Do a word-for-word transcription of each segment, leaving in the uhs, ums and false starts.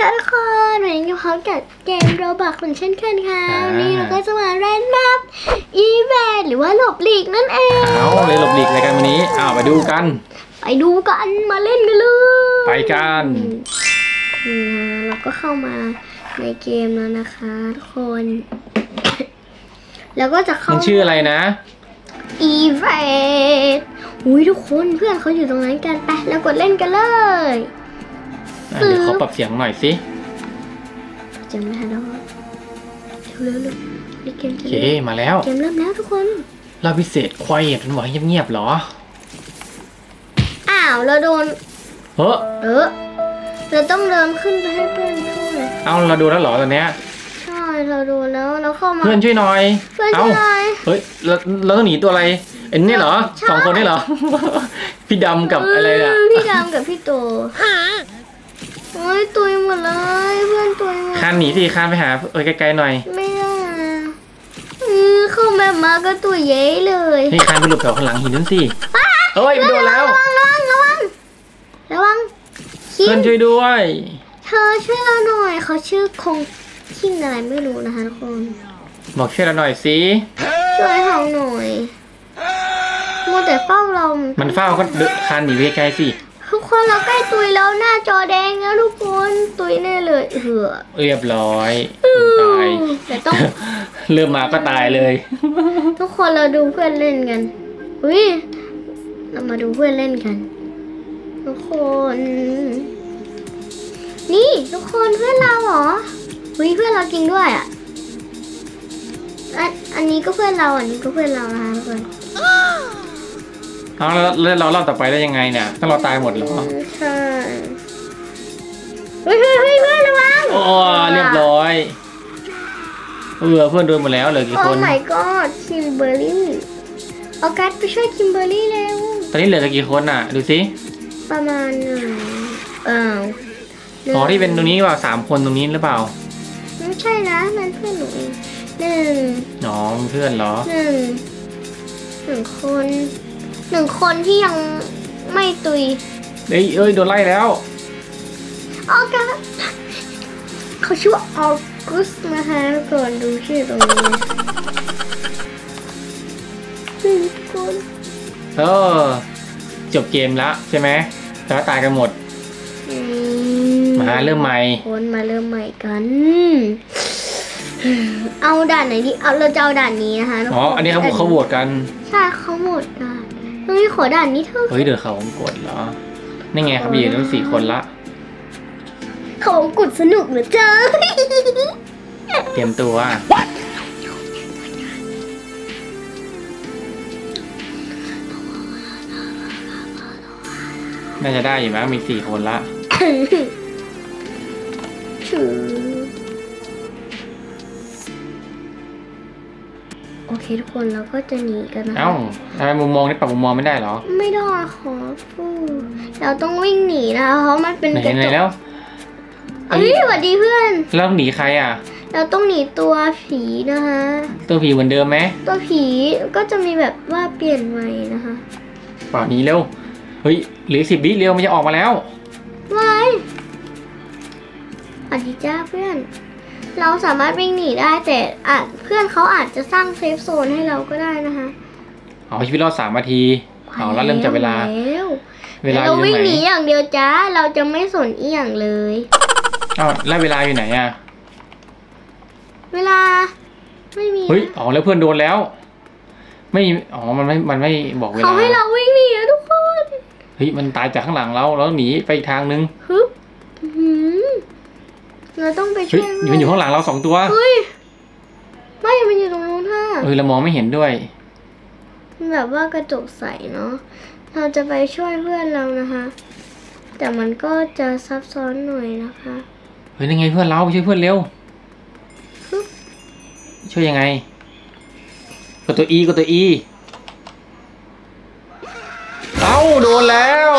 ค่ะทุกคนวันนี้พร้อมกับเกมโรบล็อกเหมือนเช่นเคยค่ะวันนี้เราก็จะมาเล่นแบบอีเวนต์หรือว่าหลบหลีกนั่นเองเอาเลยหลบหลีกอะไรกันวันนี้อ้าวไปดูกันไปดูกันมาเล่นกันเลยไปกันเราก็เข้ามาในเกมแล้วนะคะทุกคนแล้วก็จะเข้ามันชื่ออะไรนะอีเวนต์อุ้ยทุกคนเพื่อนเขาอยู่ตรงนั้นกันไปแล้วกดเล่นกันเลยเดี๋ยวเขาปรับเสียงหน่อยสิจำไม่ได้แล้วเร็วๆนี่เกมเกมมาแล้วเกมเริ่มแล้วทุกคนเราพิเศษควายเป็นหวายเงียบๆหรออ้าวเราโดนเฮ้อเออเราต้องเดินขึ้นไปให้เพื่อนช่วยเอาเราดูแล้วหรอตอนเนี้ยใช่เราดูแล้วเราเข้ามาเพื่อนช่วยหน่อยเพื่อนช่วยหน่อยเฮ้ยเราเราต้องหนีตัวอะไรเอ็นนี่เหรอสองคนนี่เหรอพี่ดำกับอะไรอะพี่ดำกับพี่โตโอ้ยตุยหมดเลยเพื่อนตุยหมดคานหนีสิคานไปหาเอ้ยไกลๆหน่อยไม่ได้เข้าแม่มาก็ตุยเย้เลยนี่คานไปหลบแถวข้างหลังหินนั่นสิเอ้ยโดนแล้วระวังระวังระวังเพื่อนช่วยด้วยเธอช่วยเราหน่อยเขาชื่อคงคิงอะไรไม่รู้นะคะทุกคนบอกช่วยเราหน่อยสิช่วยเราหน่อยมัวแต่เฝ้าเรามันเฝ้าก็คานหนีไปไกลสิทุกคนเราใกล้ตุยแล้วหน้าจอแดงแล้วทุกคนตุยแน่เลยเหือเรียบร้อยตายแต่ต้องเริ่มมาก็ตายเลยทุกคนเราดูเพื่อนเล่นกันอุ้ยเรามาดูเพื่อนเล่นกันทุกคนนี่ทุกคนเพื่อนเราเหรออุ้ยเพื่อนเราจริงด้วยอ่ะอันอันนี้ก็เพื่อนเราอันนี้ก็เพื่อนเรานะคะทุกคนเอาแล้วเราเล่าต่อไปได้ยังไงเนี่ยถ้าเราตายหมดเหรอใช่เฮ้ยเฮ้ยเฮ้ยเพื่อนระวังโอ้เรียบร้อยเออเพื่อนโดนหมดแล้วเหลือกี่คนโอ้ my god คิมเบอร์รี่ออกัสไปช่วยคิมเบอร์รี่เร็วตอนนี้เหลือกี่คนอ่ะดูสิประมาณเออขอที่เป็นตรงนี้เปล่าสามคนตรงนี้หรือเปล่าไม่ใช่นะมันเพื่อนหนูเองหนึ่งน้องเพื่อนเหรอหนึ่งหนึ่งคนหนึ่งคนที่ยังไม่ตุยเอ้ยเอ้ยโดนไล่แล้วออกัสเขาชื่อออกุสนะคะก่อนดูชื่อตรงนี้หนึ่งคนเออจบเกมแล้วใช่ไหมแต่ว่าตายกันหมดมาเริ่มใหม่คนมาเริ่มใหม่กันเอาด่านไหนดีเอาเราจะเอาด่านนี้นะคะอ๋ออันนี้เขาเขาโหวตกันใช่เขาโหวตกันเฮ้ยขอด่านนี้เถอะเฮ้ยเดี๋ยวเขาผมกดเหรอนี่ไงครับพี่อยู่ทั้งสี่คนละเขาผมกดสนุกเหลือเกินเตรียมตัวน่าจะได้อยู่มั้งมีสี่คนละโอเคทุกคนเราก็จะหนีกันนะเอ้าทำไมมุมมองนี่ปรับมุมมองไม่ได้หรอไม่ได้ขอฟูเราต้องวิ่งหนีนะเพราะมันเป็นกระจกไหนแล้วเฮ้ยสวัสดีเพื่อนเราหนีใครอ่ะเราต้องหนีตัวผีนะคะตัวผีเหมือนเดิมไหมตัวผีก็จะมีแบบว่าเปลี่ยนใหม่นะคะป่านี้เร็วเฮ้ยเหลือสิบวิเร็วมันจะออกมาแล้วไว้อธิจ้าเพื่อนเราสามารถวิ่งหนีได้แต่อาจเพื่อนเขาอาจจะสร้างเซฟโซนให้เราก็ได้นะคะเอาชีวิตรอดสามนาทีเอาแล้วเริ่มจับเวลาเวลาเราวิ่งหนีอย่างเดียวจ้าเราจะไม่สนเอี่ยงเลยเอาแล้วเวลาอยู่ไหนอะเวลาไม่มีเฮ้ยอ๋อแล้วเพื่อนโดนแล้วไม่อ๋อมันไม่มันไม่บอกเวลาเขาให้เราวิ่งหนีทุกคนเฮ้ยมันตายจากข้างหลังเราแล้วหนีไปอีกทางนึงฮึบเราต้องไปช่วยมันอยู่ข้างหลังเราสองตัวเฮ้ยไม่มันอยู่ตรงนู้นค่ะเออเรามองไม่เห็นด้วยแบบว่ากระจกใสเนาะเราจะไปช่วยเพื่อนเรานะคะแต่มันก็จะซับซ้อนหน่อยนะคะเฮ้ยยังไงเพื่อนเราช่วยเพื่อนเร็วช่วยยังไงกดตัว E กดตัว E เอ้าโดนแล้ว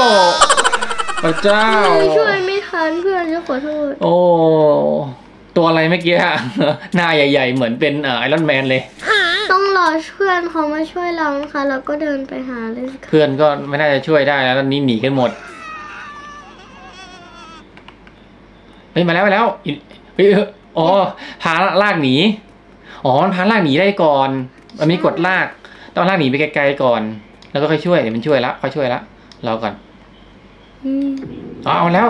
พระเจ้าช่วยไม่ทันเพื่อนจะขอโทษโอ้ตัวอะไรเมื่อกี้หน้าใหญ่ๆเหมือนเป็นไอรอนแมนเลยต้องรอเพื่อนเขามาช่วยเรานะคะเราก็เดินไปหาเลยเพื่อนก็ไม่น่าจะช่วยได้แล้วตอนนี้หนีกันหมด เฮ้ยมาแล้วมาแล้วเฮ้ยอ๋อพาลากหนีอ๋อมันพาลากหนีได้ก่อนมันมีกดลากต้องลากหนีไปไกลๆก่อนแล้วก็ค่อยช่วยเดี๋ยวมันช่วยละค่อยช่วยละรอก่อนอ๋อเอาแล้ว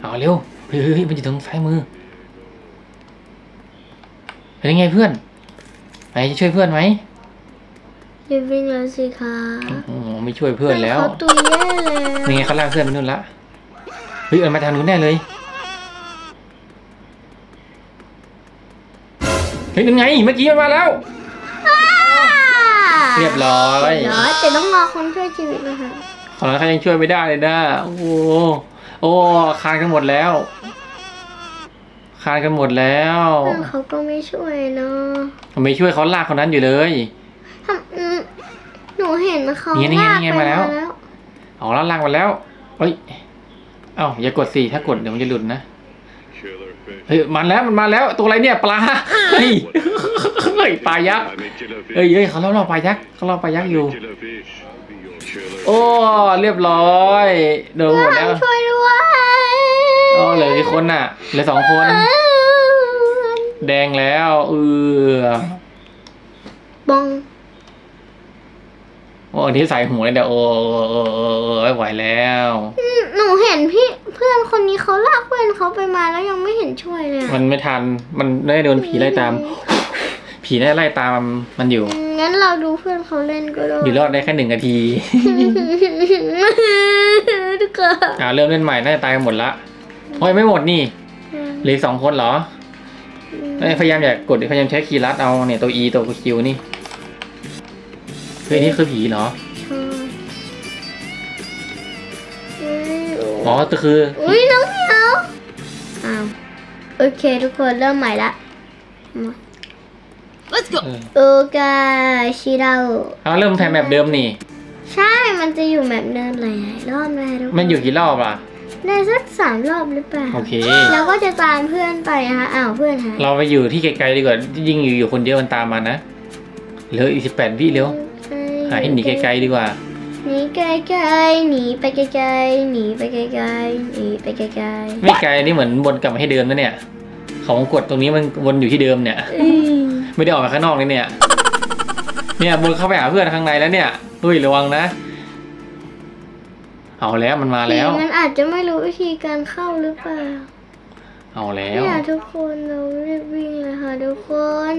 เอาเร็วเฮ้ยมันอยู่ตรงซ้ายมือเป็นยังไงเพื่อนไหนจะช่วยเพื่อนไหมช่วยเพื่อนแล้วสิคะไม่ช่วยเพื่อนแล้วเขาตุยแย่เลยนี่ไงเขาลากเพื่อนไปนู่นละเฮ้ยเออมาทางนู้นแน่เลยเฮ้ยนั่นไงเมื่อกี้มันมาแล้วเรียบร้อยแต่ต้องรอคนช่วยชีวิตนะคะตอนนั้นเขายังช่วยไม่ได้เลยนะโอ้โหโอ้คานกันหมดแล้วคานกันหมดแล้วเขาก็ไม่ช่วยเนาะเขาไม่ช่วยเขาลากคนนั้นอยู่เลยหนูเห็นเขาลากไปแล้วอ๋อลากมาแล้วเฮ้ยเอ้าอย่ากดสิถ้ากดเดี๋ยวมันจะหลุดนะเฮ้ยมันแล้วมันมาแล้วตัวอะไรเนี่ยปลาเฮ้ยปลายักษ์เฮ้ยเฮ้ยเขาล่อปลายักษ์เขาล่อปลายักษ์อยู่โอ้เรียบร้อยโดนหมดแล้วช่วยด้วยอ๋อเหลือกี่คนน่ะเหลือสองคนแดงแล้วเออบองโอ้อันนี้ใส่หัวเลยเดี๋ยวโอ้ไม่ไหวแล้วหนูเห็นพี่เพื่อนคนนี้เขาลากเพื่อนเขาไปมาแล้วยังไม่เห็นช่วยเลยมันไม่ทันมันได้โดนผีไล่ตามผีได้ไล่ตามมันอยู่งั้นเราดูเพื่อนเขาเล่นก็ได้อยู่รอดได้แค่หนึ่งนาทีทุกคนอ่าเริ่มเล่นใหม่น่าจะตายกันหมดละโอ้ยไม่หมดนี่เหลือสองคนเหรอพยายามอย่ากดพยายามใช้คีย์ลัดเอาเนี่ยตัว E ตัว Q นี่คือนี่คือผีเหรออ๋อก็คืออุ้ยน้องเหมียวอ้าวโอเคทุกคนเริ่มใหม่ละโอกาชิเราเอาเริ่มแทนแบบเดิมนี่ใช่มันจะอยู่แบบเดิมหลายรอบเลยทุกคนมันอยู่กี่รอบล่ะได้สักสามรอบหรือเปล่าโอเคเราก็จะตามเพื่อนไปนะคะอ้าวเพื่อนค่ะเราไปอยู่ที่ไกลๆดีกว่ายิ่งอยู่อยู่คนเดียวมันตามมานะเหลืออีกสิบแปดวิเร็วหาให้หนีไกลๆดีกว่าหนีไกลๆหนีไปไกลๆหนีไปไกลๆหนีไปไกลๆไม่ไกลนี่เหมือนวนกลับมาให้เดิมนะเนี่ยของกดตรงนี้มันวนอยู่ที่เดิมเนี่ยไม่ได้ออกมาข้างนอกเลยเนี่ยเนี่ยวนเข้าไปหาเพื่อนข้างในแล้วเนี่ยดุยระวังนะเอาแล้วมันมาแล้วมันอาจจะไม่รู้วิธีการเข้าหรือเปล่าเอาแล้วเนี่ยทุกคนเรารีบวิ่งเลยค่ะทุกคน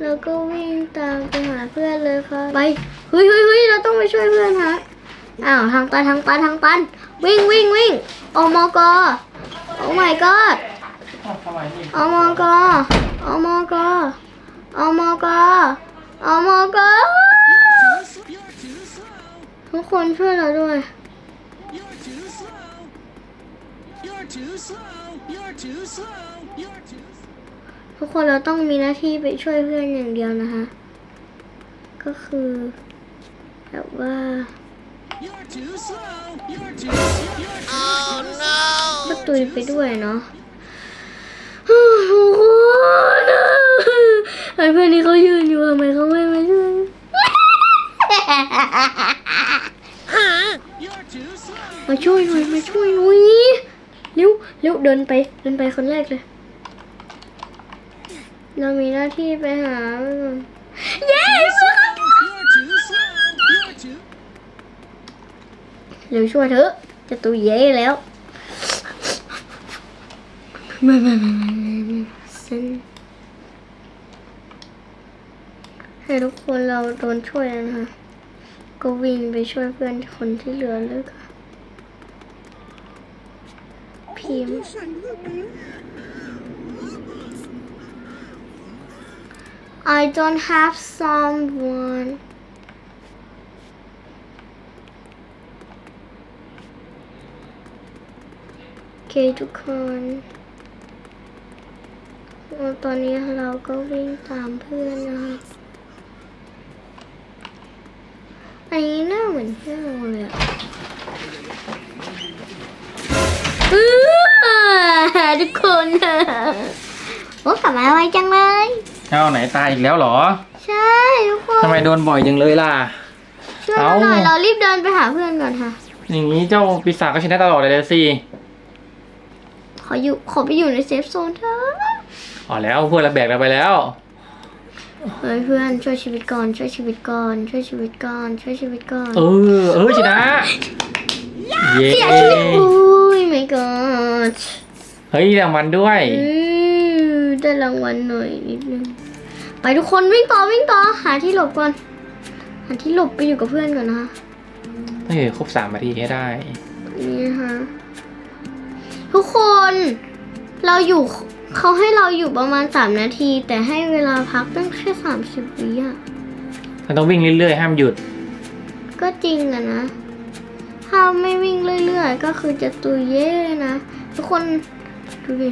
แล้วก็วิ่งตามไปหาเพื่อนเลยค่ะไปเฮ้ยเฮ้ยเฮ้ยเราต้องไปช่วยเพื่อนฮะอ้าวทางตันทางตันทางตันวิ่งวิ่งวิ่งอมกโอ้ my god อมกอมกอมกอมกทุกคนช่วยเราด้วยทุกคนเราต้องมีหน้าที่ไปช่วยเพื่อนอย่างเดียวนะคะก็คือแบบว่าก็ตุยไปด้วยเนาะโอ้โหไอ้เพื่อนนี่เขายืนอยู่ทำไมเขาไม่มาช่วยมาช่วยหน่อยมาช่วยหน่อยเร็วเร็วเดินไปเดินไปคนแรกเลยเรามีหน้าที่ไปหาเย้เดี๋ยวช่วยเถอะจะตัวเย้แล้วไม่ไม่ไม่ไม่ซึ่งให้ทุกคนเราโดนช่วยแล้วนะคะก็วิ่งไปช่วยเพื่อนคนที่เหลือเลยค่ะพิมI don't have someone โอเคทุกคนตอนนี้เราก็วิ่งตามเพื่อนนะคะอันนี้น่าเหมือนเพื่อนเลยอะทุกคนโอ้กลับมาไวจังเลยเอ้าไหนตายอีกแล้วหรอใช่ทุกคนทำไมโดนบ่อยจังเลยล่ะช่วยเราหน่อยเรารีบเดินไปหาเพื่อนก่อนค่ะอย่างนี้เจ้าปีศาจก็ชนะตลอดเลยสิ ขออยู่ขอไปอยู่ในเซฟโซนเถอะอ๋อแล้วเพื่อนเราแบกเราไปแล้วเฮ้ยเพื่อนช่วยชีวิตก่อนช่วยชีวิตก่อนช่วยชีวิตก่อนช่วยชีวิตก่อนเออเออชนะเย้อุ้ยไม่ก่อนเฮ้ยรางวัลด้วยได้รางวัลหน่อยนิดนึงไปทุกคนวิ่งต่อวิ่งต่อหาที่หลบก่อนหาที่หลบไปอยู่กับเพื่อนก่อนนะคะเฮ้ยครบสามนาทีให้ได้นี่นะคะทุกคนเราอยู่เขาให้เราอยู่ประมาณสามนาทีแต่ให้เวลาพักตั้งแค่สามสิบวิอ่ะมันต้องวิ่งเรื่อยๆห้ามหยุดก็จริงอะนะถ้าไม่วิ่งเรื่อยๆก็คือจะตุยเย่นะทุกคนดูดิ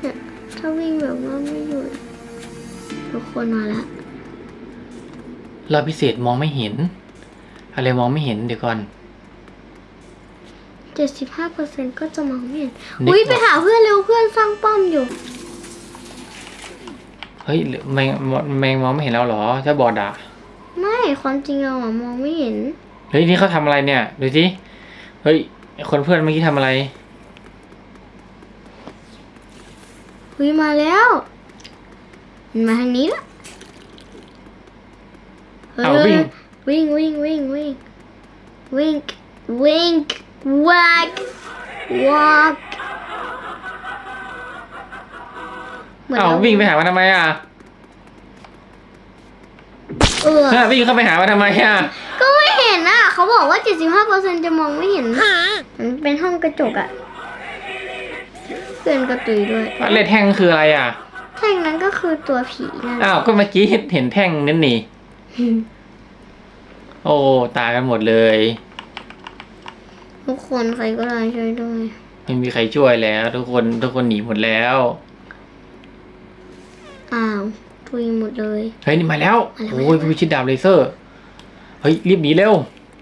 เนี่ยถ้าวิ่งแบบว่าไม่หยุดทุกคนมาละเราพิเศษมองไม่เห็นอะไรมองไม่เห็นเดี๋ยวก่อนเจ็ดสิบห้าเปอร์เซ็นต์ก็จะมองไม่เห็นอุ้ยไปหาเพื่อนเร็วเพื่อนสร้างป้อมอยู่เฮ้ยแมงแมงมองไม่เห็นเราเหรอถ้าบอดอะไม่ความจริงเราอะมองไม่เห็นเฮ้ยนี่เขาทำอะไรเนี่ยดูสิเฮ้ยคนเพื่อนเมื่อกี้ทำอะไรอุ้ยมาแล้วมาทางนี้ละเฮ้ยวิ่งวิ่งวิ่งวิ่งวิ่งวิ่งวิ่งวักวักเอาวิ่งไปหามันทำไมอ่ะเออวิ่งเข้าไปหามันทำไมอ่ะก็ไม่เห็นอ่ะเขาบอกว่า เจ็ดสิบห้าเปอร์เซ็นต์ จะมองไม่เห็นมันเป็นห้องกระจกอ่ะเพื่อนกระตุยด้วยอะไรแท่งคืออะไรอ่ะแท่งนั้นก็คือตัวผีนั่นอ้าวก็เมื่อกี้เห็นแท่งนั่นนี่โอ้ตายกันหมดเลยทุกคนใครก็ได้ช่วยด้วยไม่มีใครช่วยแล้วทุกคนทุกคนหนีหมดแล้วอ้าวทุยหมดเลยเฮ้ยนี่มาแล้วโอ้ยพิชิตดาบเลเซอร์เฮ้ยรีบหนีเร็ว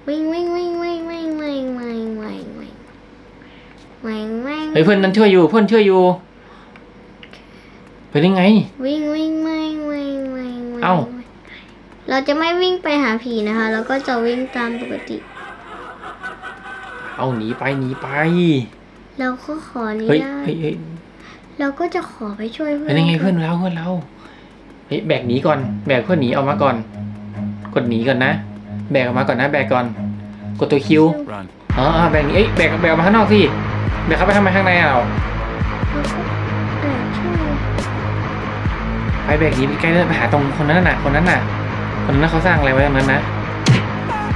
วิ่งวิ่งวิ่งวิ่งวิ่งวิ่งวิ่งวิ่งวิ่งวิ่งวิ่งเฮ้ยเพื่อนนั้นช่วยอยู่เพื่อนช่วยอยู่ไปได้ไงวิ่งวิ่งวิ่งวิ่งวิ่งเอ้าเราจะไม่วิ่งไปหาผีนะคะเราก็จะวิ่งตามปกติเอาหนีไปหนีไปเราก็ขอนี้ได้เราก็จะขอไปช่วยเพื่อนเป็นยังไงเพื่อนเราเพื่อนเราเฮ้ยแบกหนีก่อนแบกเพื่อนหนีออกมาก่อนกดหนีก่อนนะแบกออกมาก่อนนะแบกก่อนกดตัวคิวอ๋อแบกหนีเอ้ยแบกแบกออกมาข้างนอกสิแบกเข้าไปทำไมข้างในเราไปแบกหนีไปใกล้เลยไปหาตรงคนนั้นน่ะคนนั้นน่ะคนนั้นเขาสร้างอะไรไว้ตรงนั้นนะ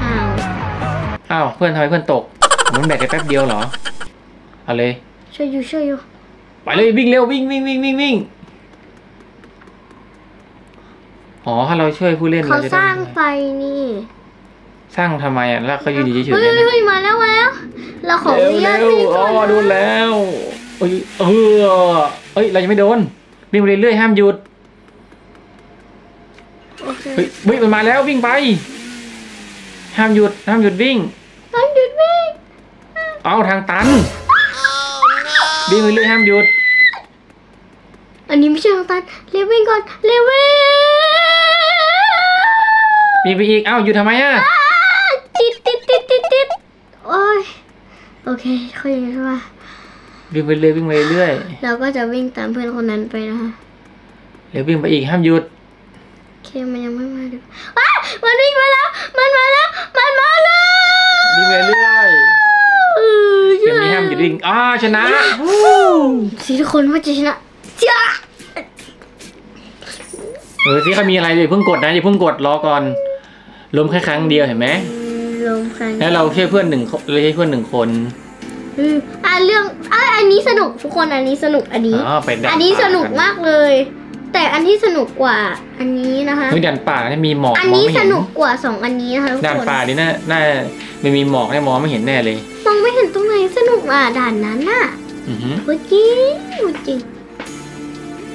อ้าวอ้าวเพื่อนทำไมเพื่อนตกมันแบกได้แป๊บเดียวเหรอเอาเลยช่วยอยู่ช่วยอยู่ไปเลยวิ่งเร็ววิ่งวิ่งวิ่งวิ่งวิ่งอ๋อถ้าเราช่วยผู้เล่นเขาสร้างไฟนี่สร้างทำไมอ่ะแล้วเขาอยู่ดีเฉยๆเลยเฮ้ยมาแล้วมาแล้วเราขอเลี้ยงนี่ก่อนอ๋อโดนแล้วเอ้ยเออเอ้ยเราจะไม่โดนวิ่งเรื่อยๆห้ามหยุดเฮ้ยวิ่งมันมาแล้ววิ่งไปห้ามหยุดห้ามหยุดวิ่งห้ามหยุดวิ่งเอาทางตันวิ่งไปเรื่อยห้ามหยุดอันนี้ไม่ใช่ทางตันเร็ววิ่งก่อนเร็ววิ่งมีไปอีกเอ้าหยุดทำไมอ่ะติดติดติดติดติดโอ้ยโอเคเข้าใจใช่ป่ะวิ่งไปเรื่อยวิ่งไปเรื่อยเราก็จะวิ่งตามเพื่อนคนนั้นไปนะคะเร็ววิ่งไปอีกห้ามหยุดโอเคมันยังไม่มาดูว้ามันวิ่งมาแล้วมันมาแล้วมันมาแล้ววิ่งไปเรื่อยเกมนี้ห้ามหยุดวิ่งอ้าชนะสิทุกคนว่าจะชนะจ้าเออสิเขามีอะไรเลยเพิ่งกดนะอย่าเพิ่งกดรอก่อนล้มแค่ครั้งเดียวเห็นไหมล้มครั้งแล้วเราแค่เพื่อนหนึ่งเราแค่เพื่อนหนึ่งคนอ่าเรื่องอ่าอันนี้สนุกทุกคนอันนี้สนุกอันนี้อันนี้สนุกมากเลยแต่อันที่สนุกกว่าอันนี้นะคะดันป่าเนี่ยมีหมอกอันนี้สนุกกว่าสองอันนี้นะคะทุกคนดันป่านี่น่าน่าไม่มีหมอกให้มองไม่เห็นแน่เลยมองไม่เห็นตรงไหนสนุกอ่ะด่านนั้นน่ะโอ้ยจริงโอ้ยจริง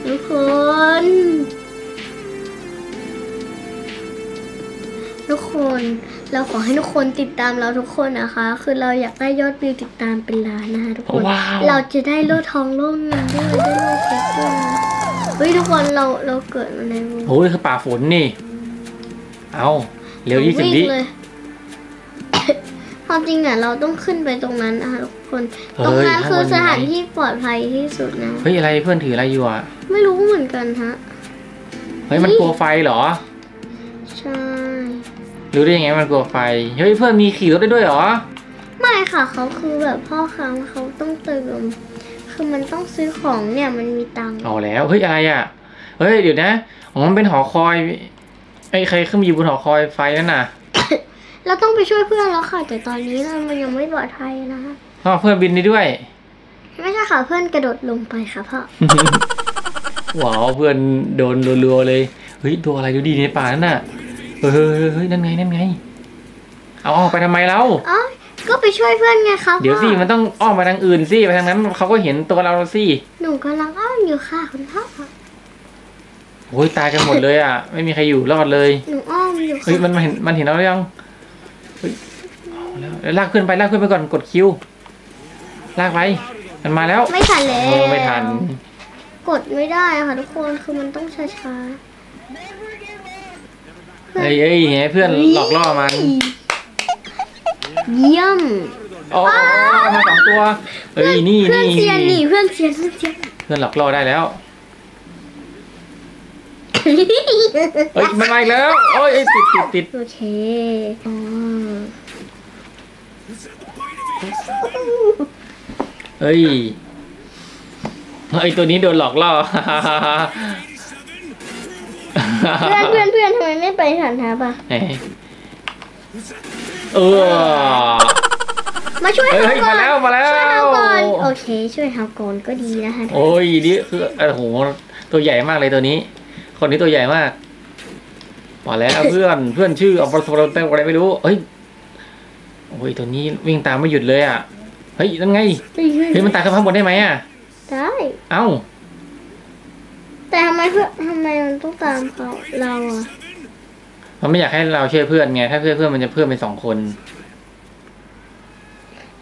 ทุกคนทุกคนเราขอให้ทุกคนติดตามเราทุกคนนะคะคือเราอยากได้ยอดวิวติดตามเป็นล้านนะคะทุกคนเราจะได้โล่ทองโล่เงินด้วยได้โล่เพชรด้วยเฮ้ยทุกคนเราเราเกิดอะไรวะโอ้ยคือป่าฝนนี่เอาเร็วยี่สิบวิเลย ความจริงเนี่ยเราต้องขึ้นไปตรงนั้นนะคะทุกคนตรงนั้นคือสถานที่ปลอดภัยที่สุดนะเฮ้ยอะไรเพื่อนถืออะไรอยู่อ่ะไม่รู้เหมือนกันฮะเฮ้ยมันกลัวไฟเหรอใช่รู้ได้ยังไงมันกลัวไฟเฮ้ยเพื่อนมีขี่รถได้ด้วยเหรอไม่ค่ะเขาคือแบบพ่อค้าเขาต้องเติมคือมันต้องซื้อของเนี่ยมันมีตังค์เอาแล้วเฮ้ยอะไรอ่ะเฮ้ยเดี๋ยวนะอ๋อมันเป็นหอคอยไอ้ใครขึ้นมาอยู่บนหอคอยไฟนั่นน่ะเราต้องไปช่วยเพื่อนแล้วค่ะแต่ตอนนี้มันยังไม่ปลอดภัยนะคะพ่อเพื่อนบินได้ด้วยไม่ใช่ค่ะเพื่อนกระโดดลงไปค่ะพ่อ ว้าวเพื่อนโดนรัวๆเลยเฮ้ยตัวอะไรดูดีในป่านั่นน่ะเฮ้ยเฮ้ยนั่นไงนั่นไงเอาออกไปทำไมเราอ๋อก็ไปช่วยเพื่อนไงครับเดี๋ยวสิมันต้องอ้อมไปทางอื่นสิไปทางนั้นเขาก็เห็นตัวเราสิหนูกำลังอ้อมอยู่ค่ะคุณพ่อโอ้ยตายกันหมดเลยอ่ะไม่มีใครอยู่รอดเลยหนูอ้อมอยู่เฮ้ยมันเห็นมันเห็นเราหรือยังเฮ้ยแล้วลากขึ้นไปลากขึ้นไปก่อนกดคิวลากไปมันมาแล้วไม่ทันเลยไม่ทันกดไม่ได้ค่ะทุกคนคือมันต้องช้าๆเฮ้ยเฮ้ยเพื่อนหลอกล่อมันเยี่ยมอ๋อมาสองตัวเฮ้ยนี่นี่เพื่อนเซียนนี่เพื่อนเซียนเซียนเพื่อนหลอกล่อได้แล้วเฮ้ยมันมาอีกแล้วโอ้ยติดติดติดโอเคอ๋อเฮ้ยไอตัวนี้โดนหลอกล่อเพื่อนเพื่อนเพื่อนทำไมไม่ไปฐานทัพอ่ะเออมาช่วยเฮ้ยมาแล้วมาแล้วโอเคช่วยทำก่อนก็ดีนะคะโอ้ยนี่คือโอ้โหตัวใหญ่มากเลยตัวนี้คนนี้ตัวใหญ่มากพอแล้วเพื่อนเพื่อนชื่ออัลฟาโซโรเต้อะไรไม่รู้เฮ้ยโอ้ยตัวนี้วิ่งตามไม่หยุดเลยอ่ะเฮ้ยนั่นไงเฮ้ยมันตายขึ้นข้างบนได้ไหมอ่ะได้เอ้าแต่ทำไมเพื่อนทำไมมันต้องตามเขาเราอ่ะมันไม่อยากให้เราช่วยเพื่อนไงถ้าเพื่อนเพื่อนมันจะเพื่อนเป็นสองคน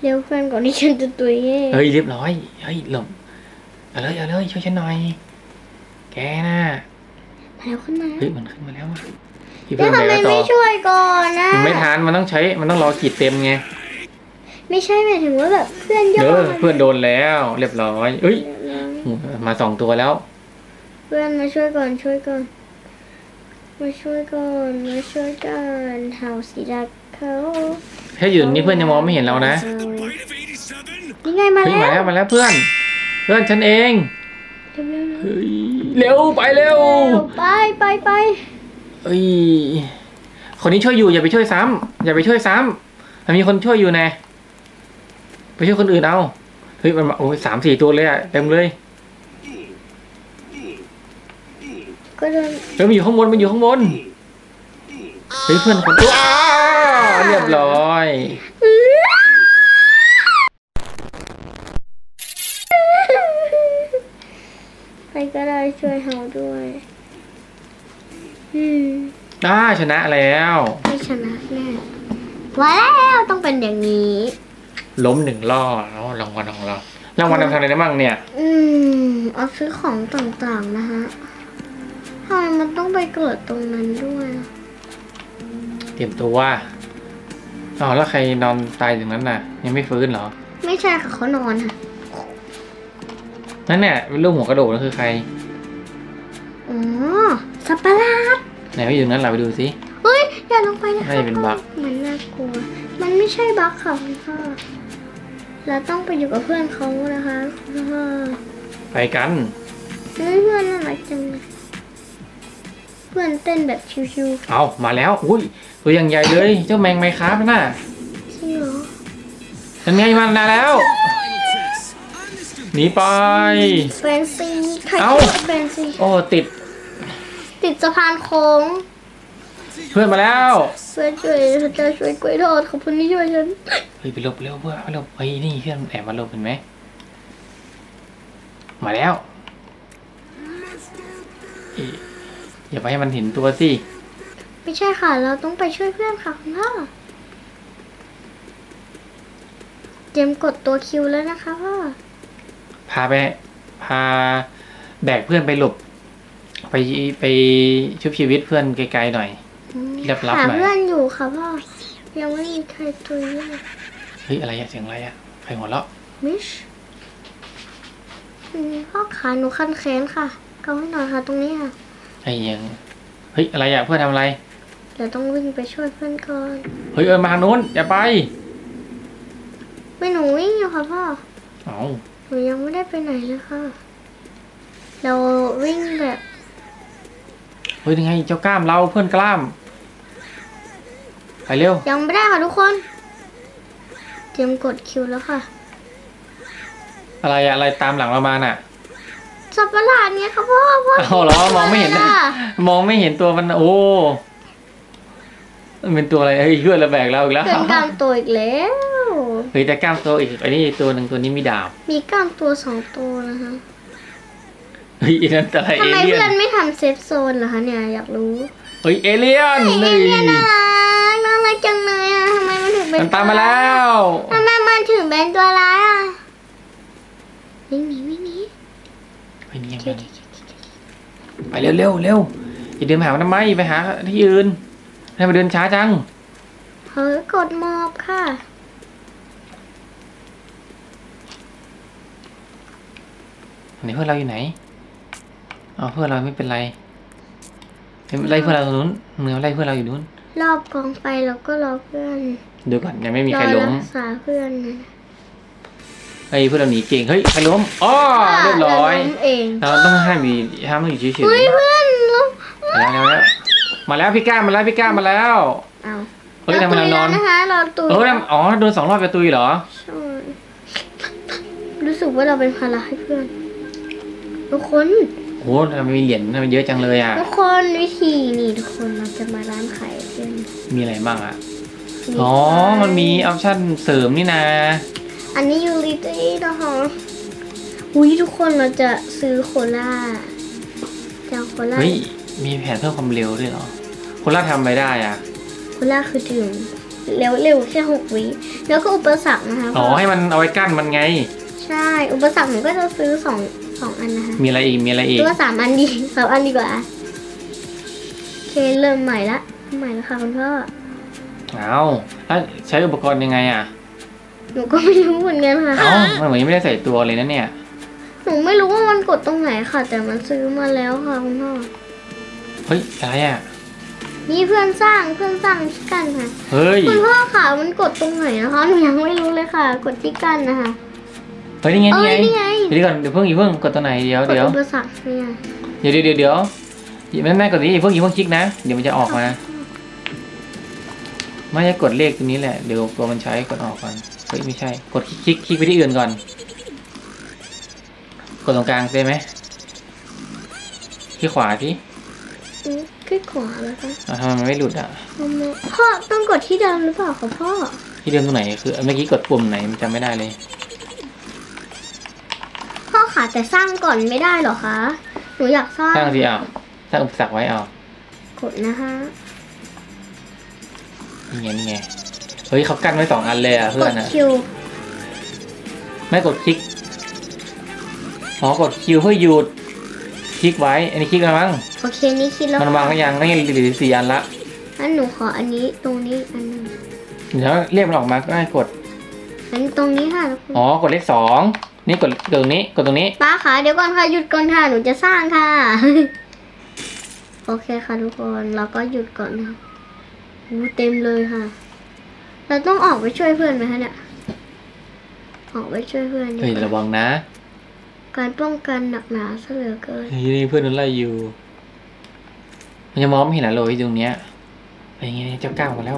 เร็วเพื่อนก่อนที่ฉันจะตุยเฮ้ยเรียบร้อยเฮ้ยหลบเอาเลยเอาเลยช่วยฉันหน่อยแกน่ะมาแล้วขึ้นมาเฮ้ยมันขึ้นมาแล้วว่ะแล้วทำไมไม่ช่วยก่อนนะไม่ทันมันต้องใช้มันต้องรอขีดเต็มไงไม่ใช่หมายถึงว่าแบบเพื่อนโดนเพื่อนโดนแล้วเรียบร้อยเอ้ยมาสองตัวแล้วเพื่อนมาช่วยก่อนช่วยก่อนมาช่วยก่อนมาช่วยกันเฮาสีดักเขาแค่อยู่นี่เพื่อนยังมองไม่เห็นเรานะยังไงมาแล้วมาแล้วเพื่อนเพื่อนฉันเองเร็วไปเร็วไปไปไปเอ้ยคนนี้ช่วยอยู่อย่าไปช่วยซ้ำอย่าไปช่วยซ้ำมันมีคนช่วยอยู่แน่ไปช่วยคนอื่นเอาเฮ้ยมันโอ้ยสามสี่ตัวเลยอะเต็มเลยก็โดนเฮ้ยมันอยู่ข้างบนมันอยู่ข้างบนเฮ้ยเพื่อนคนอ้าวเรียบร้อยใครก็ได้ช่วยเขาด้วยได้ชนะแล้วไม่ชนะแน่ว้าวต้องเป็นอย่างนี้ล้มหนึ่งรอบแล้วรางวัลของเรารางวัลทำอะไรได้บ้างเนี่ยอืมเอาซื้อของต่างๆนะฮะทำไมมันต้องไปเกิดตรงนั้นด้วยเตรียมตัวว่าอ๋อแล้วใครนอนตายอย่างนั้นน่ะยังไม่ฟื้นเหรอไม่ใช่ค่ะเขานอนค่ะนั่นเนี่ยเป็นลูกหัวกระโดดนั่นคือใครอ๋อสัปหลาดไหนไปอยู่นั้นเราไปดูสิเฮ้ยอย่าลงไปนะคะมันเป็นบั๊กมันน่ากลัวมันไม่ใช่บั๊กค่ะคุณพ่อเราต้องไปอยู่กับเพื่อนเขานะคะคุณพ่อไปกันเพื่อนน่ารักจังเพื่อนเต้นแบบชิวๆเอามาแล้วอุ้ยตัวอย่างใหญ่เลยเจ้าแมงไมค้าน่ะใช่เหรอเป็นไงมันมาแล้วหนีไปแฟนซีเอ้าแฟนซีโอ้ติดติดสะพานโค้งเพื่อนมาแล้วเพื่อนช่วยเธอช่วยกล้วยทอดขอบคุณที่ช่วยฉันเฮ้ยไปหลบเร็วเพื่อนไปหลบไอ้นี่เพื่อนแอบมาหลบเห็นไหมมาแล้วอย่าไปให้มันเห็นตัวสิไม่ใช่ค่ะเราต้องไปช่วยเพื่อนค่ะคุณพ่อเตรียมกดตัวคิวแล้วนะคะพ่อพาไปพาแบกเพื่อนไปหลบไปไปชุบชีวิตเพื่อนไกลๆหน่อยรับรับหน่อยเพื่อนอยู่ค่ะพ่อ ยังไม่ยินใครตุยเลยเฮ้ยอะไรอะเสียงอะไรอะใครหัวเราะมิชพ่อขาหนูคันแขนค่ะเกาให้หน่อยค่ะตรงนี้ค่ะไอ้ยังเฮ้ยอะไรอะเพื่อนทำอะไรเดี๋ยวต้องวิ่งไปช่วยเพื่อนก่อนเฮ้ยเออมาทางนู้นอย่าไปไม่หนูวิ่งอยู่ค่ะพ่อเอาหนูยังไม่ได้ไปไหนเลยค่ะเราวิ่งแบบเฮ้ยยังไงเจ้ากล้ามเราเพื่อนกล้ามไปเร็วยังไม่ได้ค่ะทุกคนเตรียมกดคิวแล้วค่ะอะไรอะไรตามหลังเรามาน่ะสัตว์ประหลาดเนี่ยค่ะพ่อพ่อเอาเหรอมองไม่เห็นมองไม่เห็นตัวมันโอ้มันเป็นตัวอะไรเฮ้ยเลือดระแบกเราอีกแล้วเป็นกล้ามตัวอีกแล้วเฮ้ยแต่กล้ามตัวอีกอันนี้ตัวหนึ่งตัวนี้มีดาวมีกล้ามตัวสองตัวนะคะเฮ้ยนั่นอะไรเอเลี่ยนทำไมเพื่อนไม่ทำเซฟโซนเหรอคะเนี่ยอยากรู้เฮ้ยเอเลี่ยนเอเลี่ยนน่ารักน่ารักจังเลยอ่ะทำไมมันถึงเป็นมันตามมาแล้วทำไมมันถึงเป็นตัวร้ายอ่ะวิ่งหนีวิ่งหนีไปเร็วเร็วเร็วอย่าเดินไปหาทำไมไปหาที่อื่นทำไมเดินช้าจังเฮ้ยกดมอบค่ะไหนเพื่อนเราอยู่ไหนอ๋อเพื่อนเราไม่เป็นไรไล่เพื่อนเราตรงนู้นเหนือไล่เพื่อนเราอยู่นู้นรอบกองไฟเราก็รอเพื่อนเดี๋ยวก่อนยังไม่มีใครล้มรอรักษาเพื่อนนะไอ้เพื่อนเราหนีเก่งเฮ้ยใครล้มอ๋อเรียบร้อยเราต้องห้ามมีห้ามอยู่เฉยเฉยเฮ้ยเพื่อนล้มแล้วแล้วมาแล้วพี่ก้ามาแล้วพี่ก้ามาแล้วเฮ้ยทำไมเรานอนนะคะเราตุยอ๋อโดนสองรอบไปตุยเหรอรู้สึกว่าเราเป็นภาระให้เพื่อนทุกคนโอ้ทำไมมีเหรียญทำไมเยอะจังเลยอ่ะทุกคนวิธีนี่ทุกคนเราจะมาร้านขายเพื่อนมีอะไรบ้างอ่ะอ๋อมันมีออปชั่นเสริมนี่นะอันนี้ยูริตี้นะคะอุ้ยทุกคนเราจะซื้อโคล่าเจ้าโคล่าเฮ้ยมีแผนเพิ่มความเร็วด้วยเหรอโคล่าทำอะไรได้อ่ะโคล่าคือดื่มเร็วเร็วแค่หกวิแล้วก็อุปสรรคนะคะอ๋อให้มันเอาไว้กั้นมันไงใช่อุปสรรคหนูก็จะซื้อสองสองอันนะคะมีอะไรอีกมีอะไรอีกตัวสามอันดีสามอันดีกว่าโอเคเริ่มใหม่ละใหม่ละค่ะคุณพ่อเอาแล้วใช้อุปกรณ์ยังไงอ่ะหนูก็ไม่รู้เหมือนกันค่ะเอ้ามันเหมือนยังไม่ได้ใส่ตัวเลยนะเนี่ยหนูไม่รู้ว่ามันกดตรงไหนค่ะแต่มันซื้อมาแล้วค่ะคุณพ่อเฮ้ยอะไรอ่ะนี่เพื่อนสร้างเพื่อนสร้างที่กันค่ะเฮ้ยคุณพ่อค่ะมันกดตรงไหนนะคะหนูยังไม่รู้เลยค่ะกดที่กันนะคะเฮ้ยนี่ไงนี่ไงเดี๋ยวก่อนเดี๋ยวเพิ่งอีเพิ่งกดตัวไหนเดี๋ยวเดี๋ยวเดี๋ยวเดี๋ยวเดี๋ยวไม่ไม่กดนี้อีเพิ่งอีเพิ่งคลิกนะเดี๋ยวมันจะออกมาไม่ใช่กดเลขตัวนี้แหละเดี๋ยวตัวมันใช้กดออกก่อนเฮ้ยไม่ใช่กดคลิกคลิกไปที่อื่นก่อนกดตรงกลางได้ไหมที่ขวาที่ที่ขวาแล้วค่ะทำไมมันไม่หลุดอ่ะพ่อต้องกดที่เดิมหรือเปล่าของพ่อที่เดิมตรงไหนคือเมื่อกี้กดปุ่มไหนมันจำไม่ได้เลยค่ะแต่สร้างก่อนไม่ได้หรอคะหนูอยากสร้างสร้างสิเอาสร้างอุปสรรคไว้เอากดนะคะนี่ไงนี่ไงเฮ้ยเขากั้นไว้สองอันเลยอ่ะเพื่อนนะกดคิวไม่กดคลิกอ๋อกดคิวเพื่อหยุดคลิกไว้อันนี้คลิกแล้วมั้งโอเคนี่คลิกแล้วมันวางยังนี่เหลือสี่อันละอันหนูขออันนี้ตรงนี้อันนึงเดี๋ยวเรียกมันออกมาก็ให้กดอันตรงนี้ค่ะอ๋อกดเลขสองนี่กดตรงนี้กดตรงนี้ป้าค่ะเดี๋ยวก่อนค่ะหยุดก่อนค่ะหนูจะสร้างค่ะโอเคค่ะทุกคนเราก็หยุดก่อนนะหูเต็มเลยค่ะเราต้องออกไปช่วยเพื่อนไหมคะเนี่ยออกไปช่วยเพื่อนเฮ้ยระวังนะการป้องกันหนักหนาเสลอเกินนี่เพื่อนนั่นไรอยู่มันจะมองไม่เห็นอะไรเลยตรงเนี้ยอะไรเงี้ยเจ้าก้าวมาแล้ว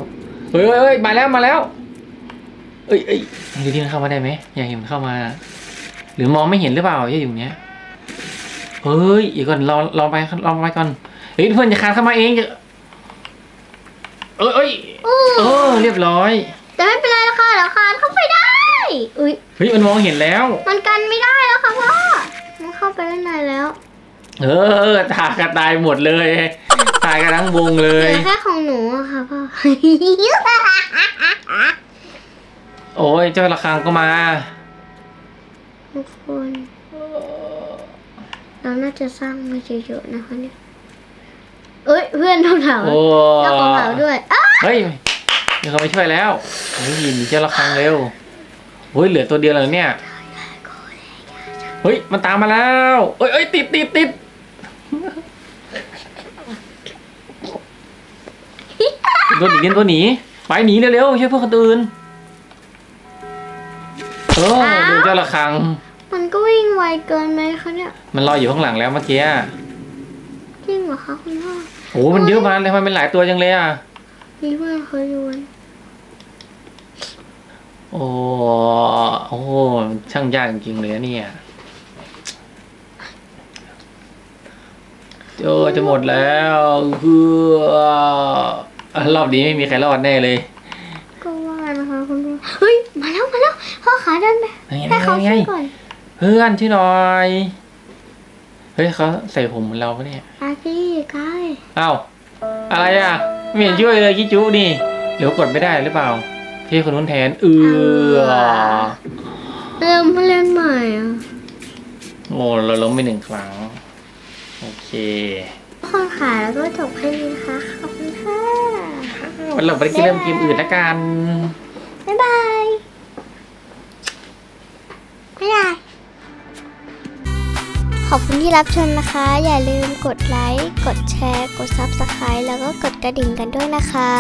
เฮ้ยเฮ้ยมาแล้วมาแล้วเอ้ยเอ้ยดูที่มันเข้ามาได้ไหมอยากเห็นมันเข้ามาหรือมองไม่เห็นหรือเปล่าเยอะอยู่เนี้ยเฮ้ยอีกก่อนลองลองไปลองไปก่อนเฮ้ยเพื่อนจะคานเข้ามาเองจะเอ้ยเอ้ยเออเรียบร้อยแต่ไม่เป็นไรละค่ะเราคานเข้าไปได้อุ้ยเฮ้ยมันมองเห็นแล้วมันกันไม่ได้แล้วค่ะพ่อมันเข้าไปด้านในแล้วเออตากระต่ายหมดเลยตายกระทั่งวงเลยแค่ของหนูอะค่ะพ่อโอ้ยเจ้าระฆังก็มาทุกคนเราน่าจะสร้างมาเยอะๆนะคะเนี่ยเอ้ยเพื่อนเราเผาเราเผาด้วยเฮ้ย มีคนมาช่วยแล้วนี่ยินเจ้าระฆังเร็วเฮ้ยเหลือตัวเดียวเลยเนี่ยเฮ้ยมันตามมาแล้วเอ้ยเอ้ยติดติดติดตัวหนีตัวหนีไปหนีเร็วๆช่วยเพื่อนคนอื่นเออโดนเจ้าระฆังมันก็วิ่งไวเกินไหมคะเนี่ยมันรออยู่ข้างหลังแล้วเมื่อกี้จริงเหรอคะคุณพ่อโอ้มันเยอะมากเลยมันเป็นหลายตัวจังเลยอ่ะนี่เพื่อนเคยดูโอ้โอ้ช่างยากจริงเลยเนี่ยเออจะหมดแล้วคือรอบนี้ไม่มีใครรอดแน่เลยก็ว่านะคะคุณพ่อเฮ้ยมาแล้วมาแล้วพ่อขาเดินไปให้เขาช่วยก่อนเพื่อนช่วยหน่อยเฮ้ยเขาใส่ผมเหมือนเราปะเนี่ยอากี้กายอ้าวอะไรอ่ะไม่เห็นช่วยเลยกิจูนี่เดี๋ยวกดไม่ได้หรือเปล่าพี่คนนู้นแทนเอือเริ่มเล่นใหม่โอ้เราล้มไปหนึ่งครั้งโอเคพ่อขาแล้วก็จบแค่นี้ค่ะขอบคุณค่ะวันหลังไปเริ่มเกมอื่นละกันบ๊ายบายบ๊ายบายขอบคุณที่รับชมนะคะอย่าลืมกดไลค์กดแชร์กด ซับสไครบ์ แล้วก็กดกระดิ่งกันด้วยนะคะ